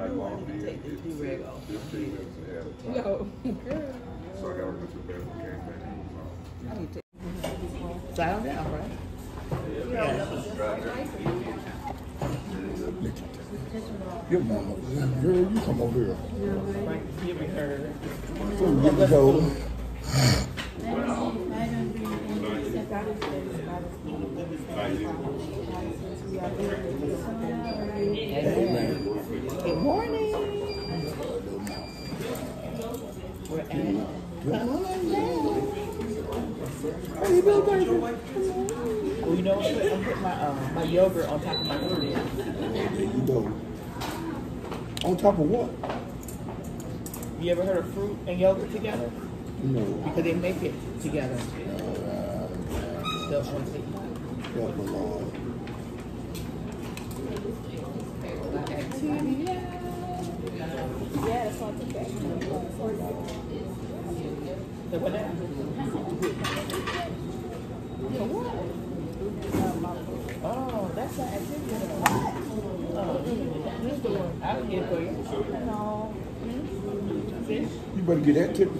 I wanted to take this do-rag off. 15 minutes and half the time. Yo. So I gotta go to the bathroom game, baby. Dial down, right? Yeah. Your mama, girl, you come over here. Give me her. Give me go. Good morning. We're at well, you know what? I'm putting my yogurt on top of my burger. There you go. On top of what? You ever heard of fruit and yogurt together? No. Because they make it together. That's one thing. Oh, that's an activity. What? This the one. I'll get it for you. No. You better get that tip.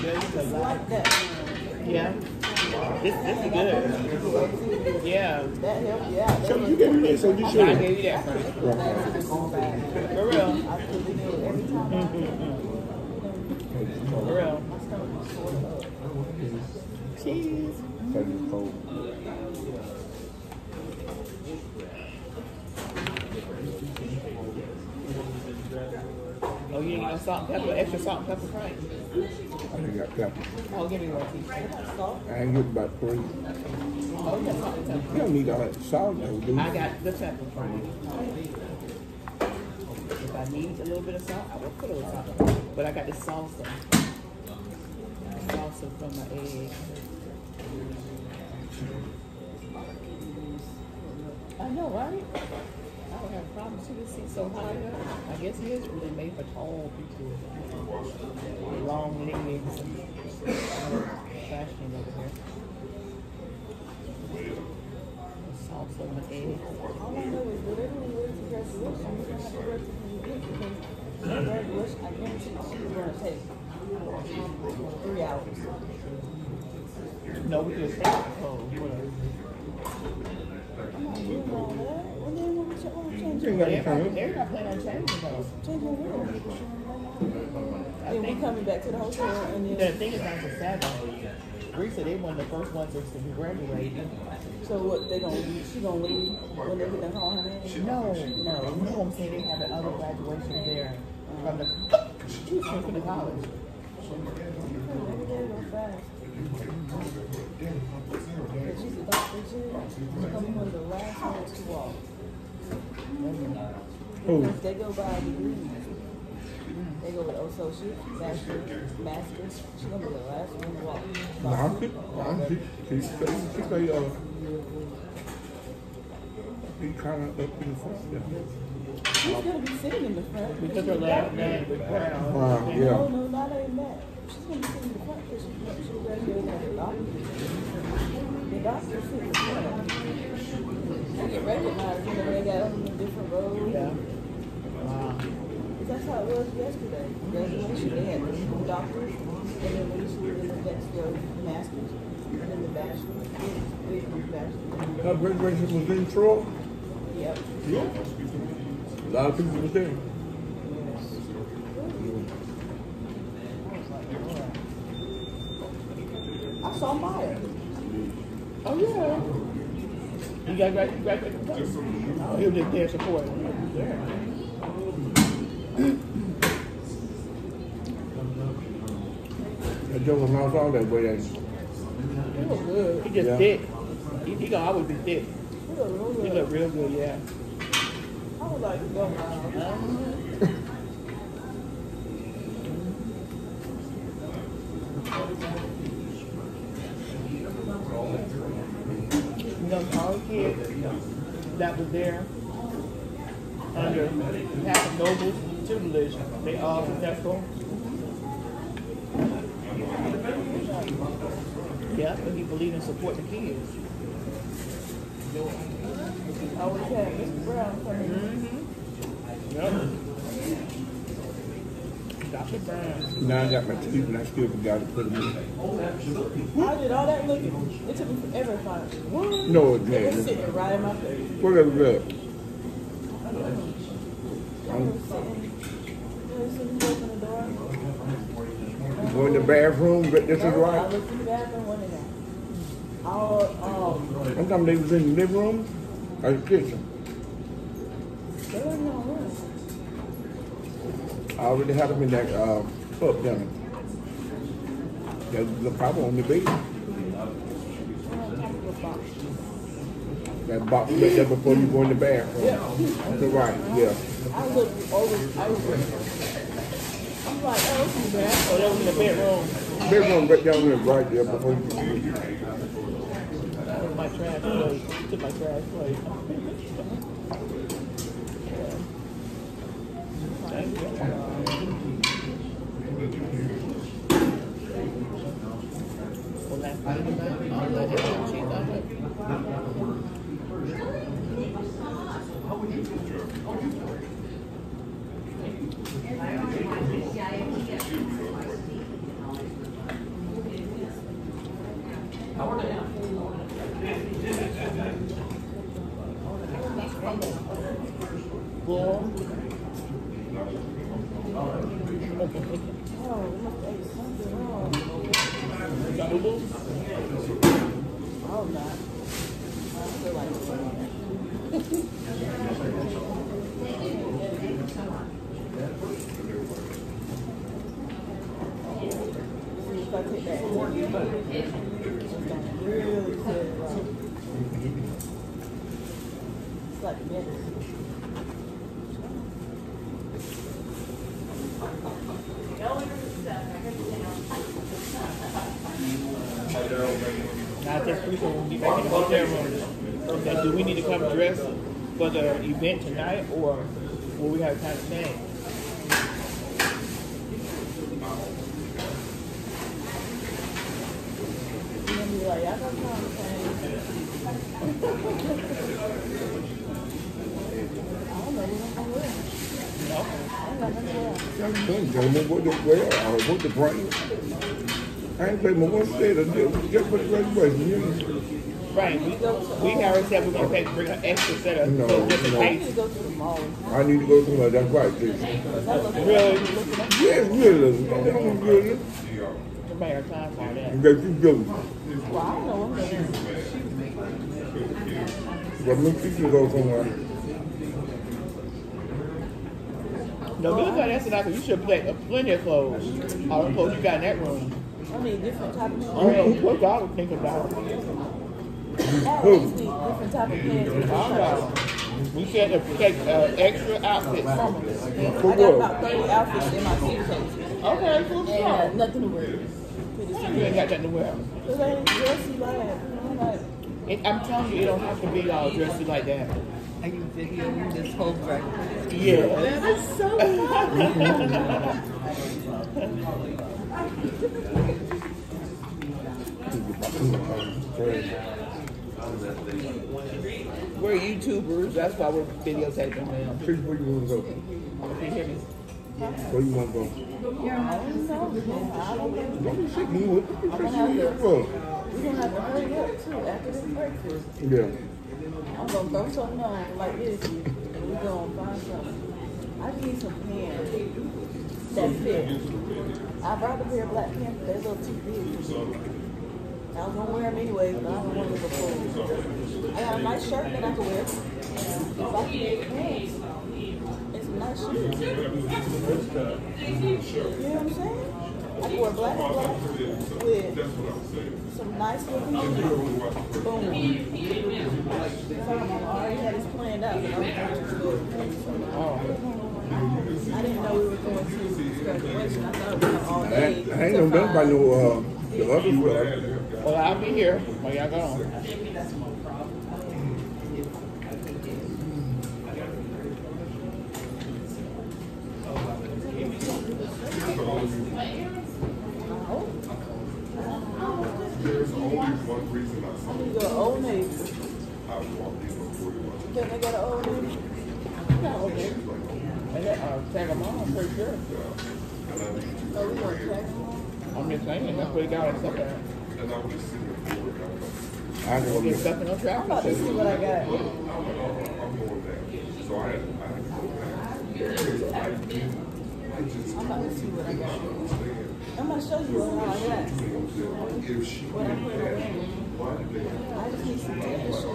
There's a lot. Yeah. This is good. Yeah. That helped you out. So you gave me that, so you should. I gave you that first. Right. For real. For real. Cheese. Oh, you didn't get no salt and pepper? Extra salt and pepper, right? I didn't get pepper. Oh, give me one teaspoon. Salt? I ain't getting about three. Oh, you got salt and pepper. You don't need all that salt, though, do you? I got the pepper, Frank. If I need a little bit of salt, I will put a little salt. But I got the salsa. Salsa from my egg. I know, right? I don't have problems. You just see so high up. I guess it is really made for tall people. Long legs. Fashion over here. Salsa on the egg. All I know is whatever we were to graduation, we're going to have to work to the graduation. I guarantee you we're going to take 3 hours. No, we just take it cold. They're not planning on changing those. Changing where? Then we coming back to the hotel. And then the thing is, on the Saturday, Risa, they one of the first ones to graduate. So what? They gonna leave? She gonna leave when they get the call? No. You know what I'm saying? They have another graduation there from the college. She's about to come on the last one to walk. Because they go by degrees. They go with associate, master. She's going to be the last one to walk. He kind of up in the front. She's going to be sitting in the front. Because her last name is Brown. No, not like that. She's going to be sitting in the front because she's graduating as a doctor. The doctor sits in the front. I get recognized when they got up in different roles. Yeah. Wow. That's how it was yesterday. Graduation, they had the doctors, and then when she was in the next year, the masters, and then the bachelor's. That graduation was in Troy? Yep. Yeah. A lot of people were there. Yes. I saw Maya. Oh, yeah. You got graduated from Texas? Oh, he was just there supporting. That joke was not all that way. He was good. He just thick. He gonna always be thick. He look real good. He look real good, yeah. I would like to go now. All kids that was there under Pat Noble's tutelage, they all successful. Yeah, and he believed in support the kids. Always had Mr. Brown coming. Now I got my teeth and I still forgot to put them in. I did all that looking. It took me forever to find it. No, it didn't. It was sitting right in my face. Whatever, look. Go in the bathroom, but this is right. I looked in the bathroom, what did I? Sometimes they was in the living room or the kitchen. They were in my room. I already had them in that up there. That was the problem on the baby. That box right there before you go in the bathroom. Yeah. On the right, yeah. I looked over, I'm like, oh, it's in the bathroom. Oh, that was in the bedroom. Bedroom right down there, right there before you go in the bathroom. That was my trash plate. Took my trash plate. Do we need to come dress for the event tonight, or will we have time to change? I ain't playing my one state of this. Just for the graduation. Right, we already said we're going to bring an extra set of I need to go to the mall. I need to go to the mall, that's right. Really? Yes, really. Don't really. Somebody got time for that. That you do. Well, I don't know what I'm going to do. Go somewhere. No, look at that's enough. You should have plenty of clothes. All the clothes you got in that room. I mean, different types of clothes. I mean, what y'all would think about? Different type of pants. We said to take extra outfits from us. I got about 30 outfits in my suitcase. Okay, cool. And nothing to wear. You ain't got nothing to wear. Because I ain't dressy like that. I'm telling you, it don't have to be all dressy like that. Are you videoing this whole breakfast? Yeah. That is so nice. We're YouTubers, that's why we're videotaping them. Where you want to go? Can you hear me? Where you want to go? We're going to have to hurry up, too, after this breakfast. Yeah. I'm going to throw something on like this, and we're going to find something. I need some pants that fit. I brought a pair of black pants, but they're a little too big. I was going to wear them anyway, but I don't want to look cool. I got a nice shirt that I can wear. If I can get pants, it's nice shoes. You know what I'm saying? I can wear black and black with some nice looking shoes. Boom. So I already had this planned out. I didn't know we were going to graduation. I thought we were all day. I ain't done by no the other way. Well, I'll be here while y'all go on. There's only one reason I saw it. Your old name. I walked in before you. Can I get an old name? tag them on for sure. So we gonna tag them on? I'm just saying, that's what we got us up there. I don't know. I'm about to see what I got. So I'm about to see what I got. I'm gonna show you what I got. What I'm gonna wear. I just need some different shit. I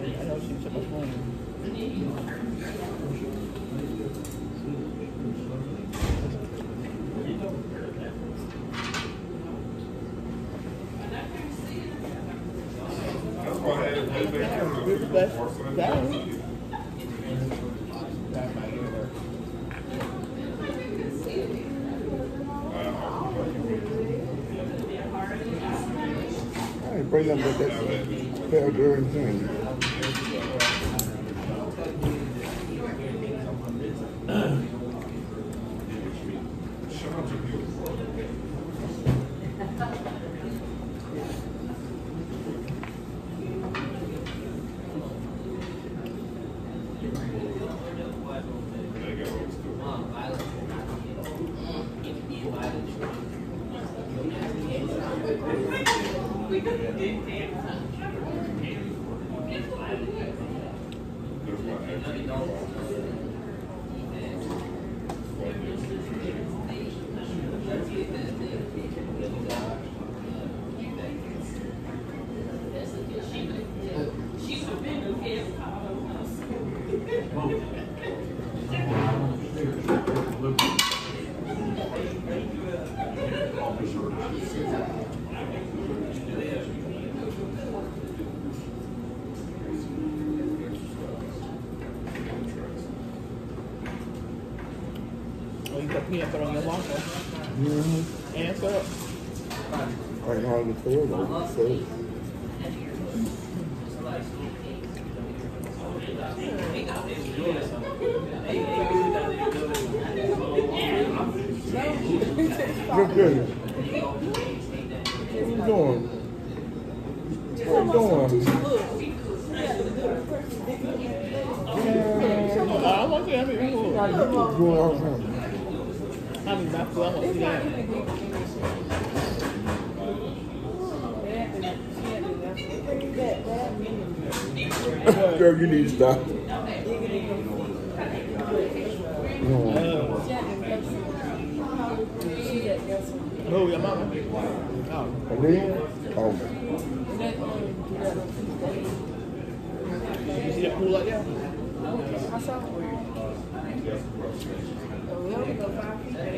know she took a phone. Bring them with that fair during thing. Peanut butter on your waffle. Mm-hmm. And it's up. I don't know how to get through it. I don't get through it. Look at you. What are you doing? What are you doing? I want to have it. What are I mean, that's what I'm looking at. Girl, you need to stop. Who, your mama? Oh. Really? Oh. You see that pool out there? I saw it. We only go 5 feet. Hang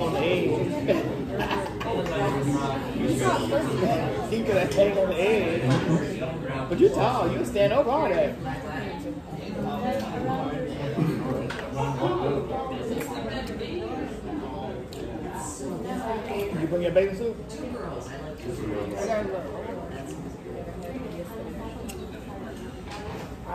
on the edge. You could have hang on the edge. But you're tall. You can stand over all that. You bring your bathing suit? I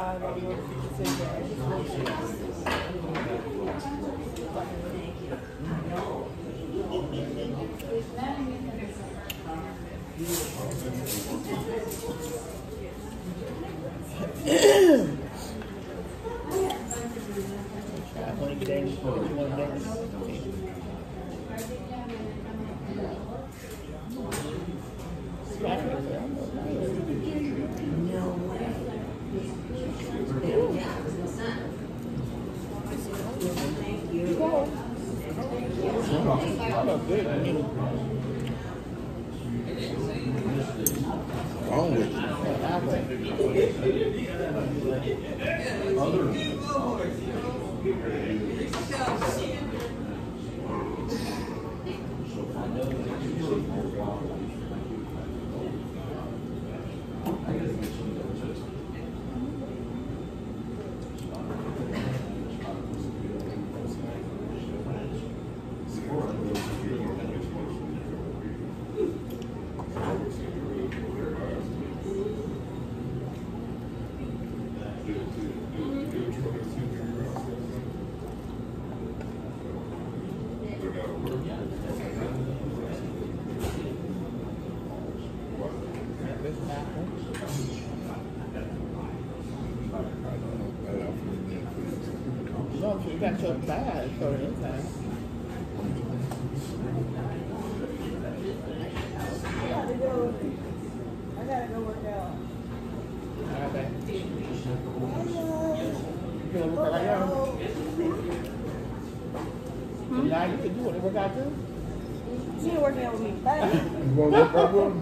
You got your bag for the inside. I gotta go work out. All right, babe. You gonna work out right now? Now you can do it. Work out too? She ain't working out with me. You want to work out with me?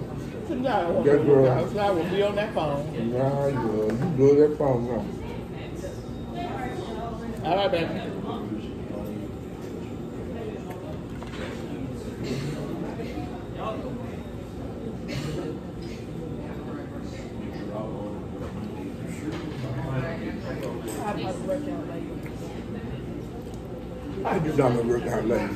No. That girl. I will be on that phone. Nah, girl. You blow that phone now. All right, baby. I do not work out late.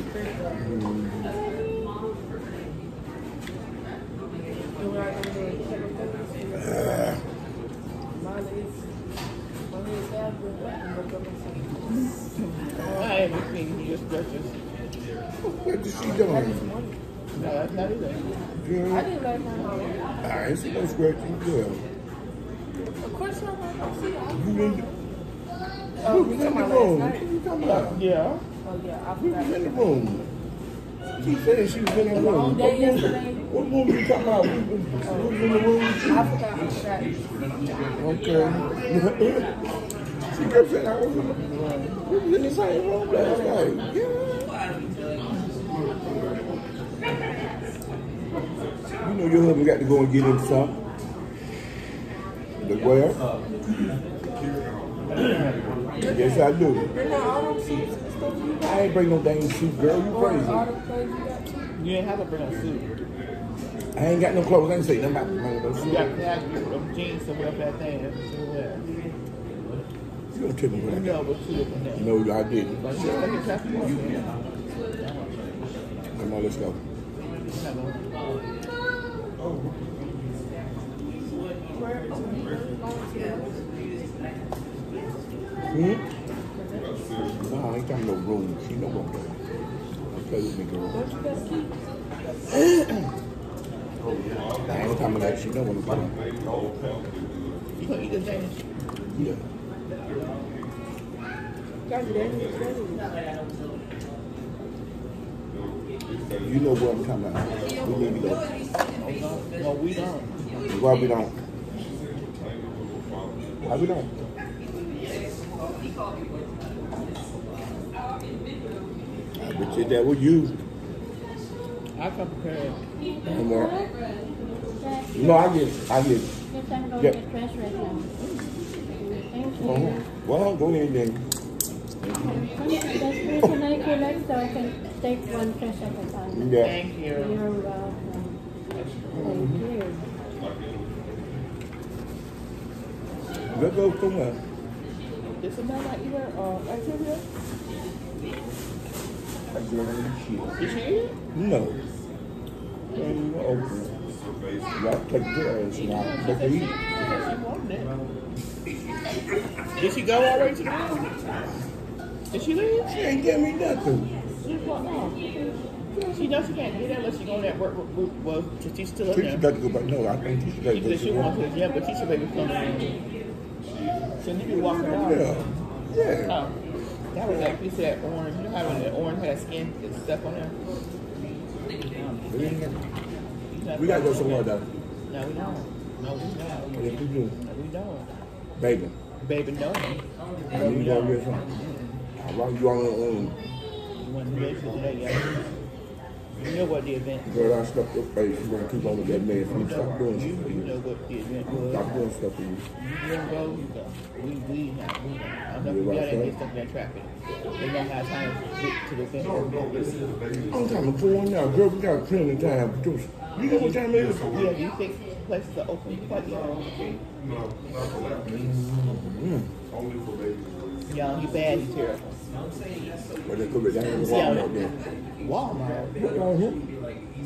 What is she doing? No, that's not it. Girl, I didn't like her. I ain't see no scratching, girl. Of course not. You in the room? What are you talking about? Yeah. Oh yeah. You was in the room. She said she was in the room. What room are you talking about? Who was in the room? I forgot. Okay. She kept saying I was in the same room last night. Yeah. You know your husband got to go and get himself. The well? Yes, I do. I ain't bring no dang suit, girl. You crazy. You ain't have to bring a suit. I ain't got no clothes. I ain't say nothing about bringing no suit. You got to have them jeans or whatever that thing is. You don't tell me what I got. No, I didn't. Come on, let's go. No, I ain't got no room. She know what I'm doing. Okay, let me go. I ain't talking about that. She know what I'm doing. You gonna eat the dance? Yeah. You know what I'm talking about. We need to go. No, we don't. Why we don't? Why we don't? I bet you that was you. I can prepare. Come on. No, I get. Yep. Well, go ahead then. That's when I collect, so I can take one fresh at a time. Yeah. Thank you. You're welcome. Thank you. Let's go somewhere. Does it matter either Algeria? Is she here? No. And we're open. Y'all take care of us now. Take her eat. Did she go all the way to the house? Did she leave? She ain't give me nothing. She knows she can't do that unless she go that work. Well, she's still in there. She's got to go back. No, I think she's got to go back. She wants to, yeah, but she's ready to come in. So you walking out. Yeah. Yeah. Oh, that was like you said, orange. You know how when the orange had skin and stuff on there? We got to go somewhere, though. No, we don't. No, we don't. Yes, we do. No, we don't. Baby. Baby, no. I need to go get something. Why you on your own? You want to do that today, yeah? You know what the event was. Girl, I stuck your face. You're going to keep on with that mess. You stop doing stuff for you. You know what the event was. Stop doing stuff for you. You don't go, you go. We not. I'm not going to get stuck in that traffic. They don't have time to get to the thing. I'm talking to 4 now. Girl, we got plenty of time. You know what time it is? Yeah, you think places are open. Quite long. No, not for that. Only for babies. Y'all, you bad, you terrible. Well, they could be down in Walmart then. Walmart.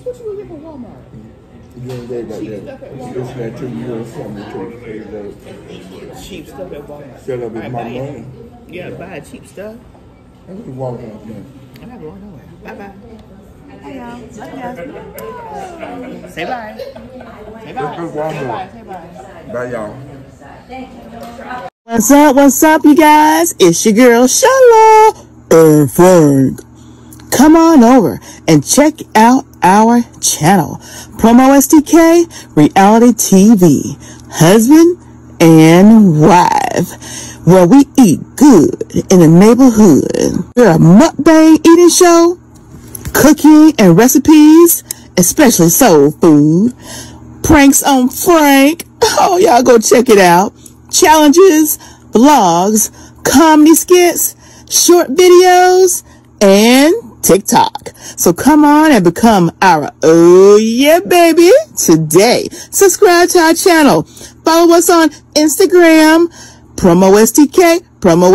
What you looking for Walmart? You don't go about that. It's not true. You don't sell me to cheap stuff at Walmart. Sell up with my money. Yeah, buy cheap stuff. I'm going to Walmart now. I'm not going nowhere. Bye bye. Hey y'all. Love y'all. Say bye. Say bye. Say bye. Say bye. Bye y'all. What's up, you guys? It's your girl Sheila and Frank. Come on over and check out our channel, Promo STK Reality TV, husband and wife, where we eat good in the neighborhood. We're a mukbang eating show, cooking and recipes, especially soul food, pranks on Frank. Oh, y'all go check it out. Challenges, vlogs, comedy skits, short videos, and TikTok. So come on and become our oh yeah baby today. Subscribe to our channel. Follow us on Instagram, Promo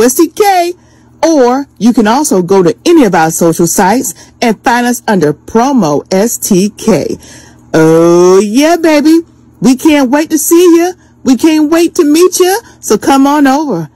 STK, or you can also go to any of our social sites and find us under Promo STK. Oh yeah baby. We can't wait to see you. We can't wait to meet you. So come on over.